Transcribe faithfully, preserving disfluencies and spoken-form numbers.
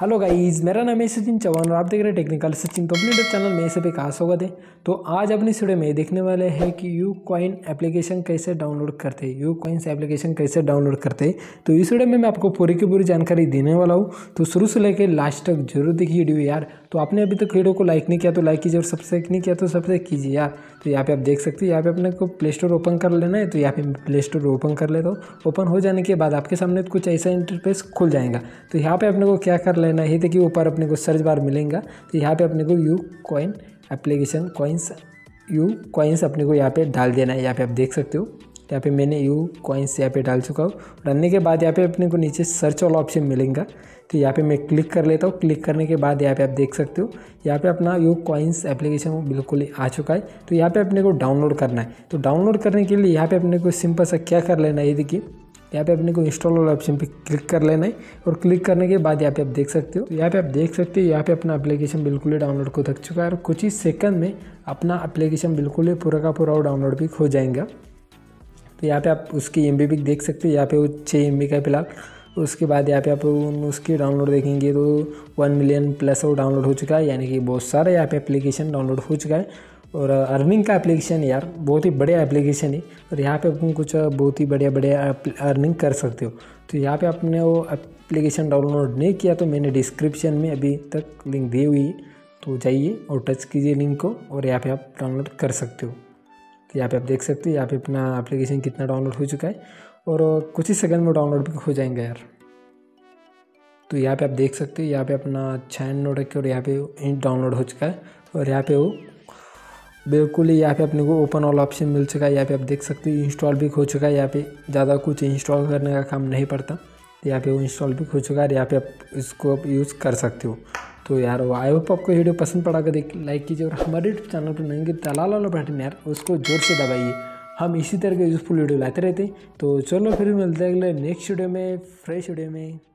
Hello guys, मेरा नाम है सचिन चौहान और आप देख रहे हैं टेक्निकल सचिन। तो अपने यूट्यूब चैनल में सभी का स्वागत है। तो आज अपनी वीडियो में देखने वाले हैं कि यू कॉइन एप्लीकेशन कैसे डाउनलोड करते हैं, यू कॉइन्स एप्लीकेशन कैसे डाउनलोड करते हैं। तो इस वीडियो में मैं आपको पूरी की पूरी जानकारी देने वाला हूँ। तो शुरू से लेकर लास्ट तक जरूर देखिए वीडियो यार। तो आपने अभी तक वीडियो को लाइक नहीं किया तो लाइक कीजिए और सब्सक्राइब नहीं किया तो सब्सक्राइब कीजिए यार। तो यहाँ पे आप देख सकते हैं, यहाँ पे अपने को प्ले स्टोर ओपन कर लेना है। तो यहाँ पे प्ले स्टोर ओपन कर लेता हूँ। ओपन हो जाने के बाद आपके सामने कुछ ऐसा इंटरफेस खुल जाएगा। तो यहाँ पे अपने को क्या कर लेना है कि ऊपर अपने को सर्च बार मिलेगा। तो यहाँ पे अपने को U coin application coins U coins अपने को यहाँ पे डाल देना है। यहाँ पे आप देख सकते हो, यहाँ पे मैंने यू कॉइन्स यहाँ पे डाल चुका हूँ। डालने के बाद यहाँ पे अपने को नीचे सर्च वाला ऑप्शन मिलेगा। तो यहाँ पे मैं क्लिक कर लेता हूँ। क्लिक करने के बाद यहाँ पे आप देख सकते हो, यहाँ पे अपना यू कॉइन्स एप्लीकेशन बिल्कुल ही आ चुका है। तो यहाँ पे अपने को डाउनलोड करना है। तो डाउनलोड करने के लिए यहाँ पे अपने को सिंपल सा क्या कर लेना है, ये देखिए यहाँ पे अपने को इंस्टॉल वाला ऑप्शन पे क्लिक कर लेना है। और क्लिक करने के बाद यहाँ पे आप देख सकते हो, यहाँ पे आप देख सकते हो यहाँ पे अपना एप्लीकेशन बिल्कुल ही डाउनलोड को थक चुका है। और कुछ ही सेकंड में अपना एप्लीकेशन बिल्कुल ही पूरा का पूरा डाउनलोड भी हो जाएगा। तो यहाँ पे आप उसकी एम बी भी देख सकते हो, यहाँ पे वो छः एम बी का फिलहाल। उसके बाद यहाँ पे आप उसकी डाउनलोड देखेंगे तो वन मिलियन प्लस वो डाउनलोड हो चुका है, यानी कि बहुत सारा यहाँ पे एप्लीकेशन डाउनलोड हो चुका है। और अर्निंग का एप्लीकेशन यार, बहुत ही बढ़िया एप्लीकेशन है। और यहाँ पे आप कुछ बहुत ही बढ़िया बढ़िया अर्निंग कर सकते हो। तो यहाँ पे आपने वो एप्लीकेशन डाउनलोड नहीं किया तो मैंने डिस्क्रिप्शन में अभी तक लिंक दी हुई है, तो जाइए और टच कीजिए लिंक को और यहाँ पर आप डाउनलोड कर सकते हो। तो यहाँ पर आप देख सकते हो यहाँ पर अपना एप्लीकेशन कितना डाउनलोड हो चुका है और कुछ ही सेकंड में डाउनलोड भी हो जाएंगे यार। तो यहाँ पे आप देख सकते हो यहाँ पे अपना छियानवे रखे और यहाँ पे डाउनलोड हो चुका है। और यहाँ पे वो बिल्कुल ही यहाँ पे अपने को ओपन ऑल ऑप्शन मिल चुका है। यहाँ पे आप देख सकते हो इंस्टॉल भी हो चुका है। यहाँ पे ज़्यादा कुछ इंस्टॉल करने का काम नहीं पड़ता। यहाँ पे वो इंस्टॉल भी हो चुका है। यहाँ पे आप इसको आप यूज़ कर सकते हो। तो यार आई होप आपको वीडियो पसंद पड़ा, देख लाइक कीजिए और हमारे यूट्यूब चैनल पर नएंगे तलाल बटन यार, उसको जोर से दबाइए। हम इसी तरह के यूज़फुल वीडियो लाते रहते हैं। तो चलो फिर मिलते हैं अगले नेक्स्ट वीडियो में, फ्रेश वीडियो में।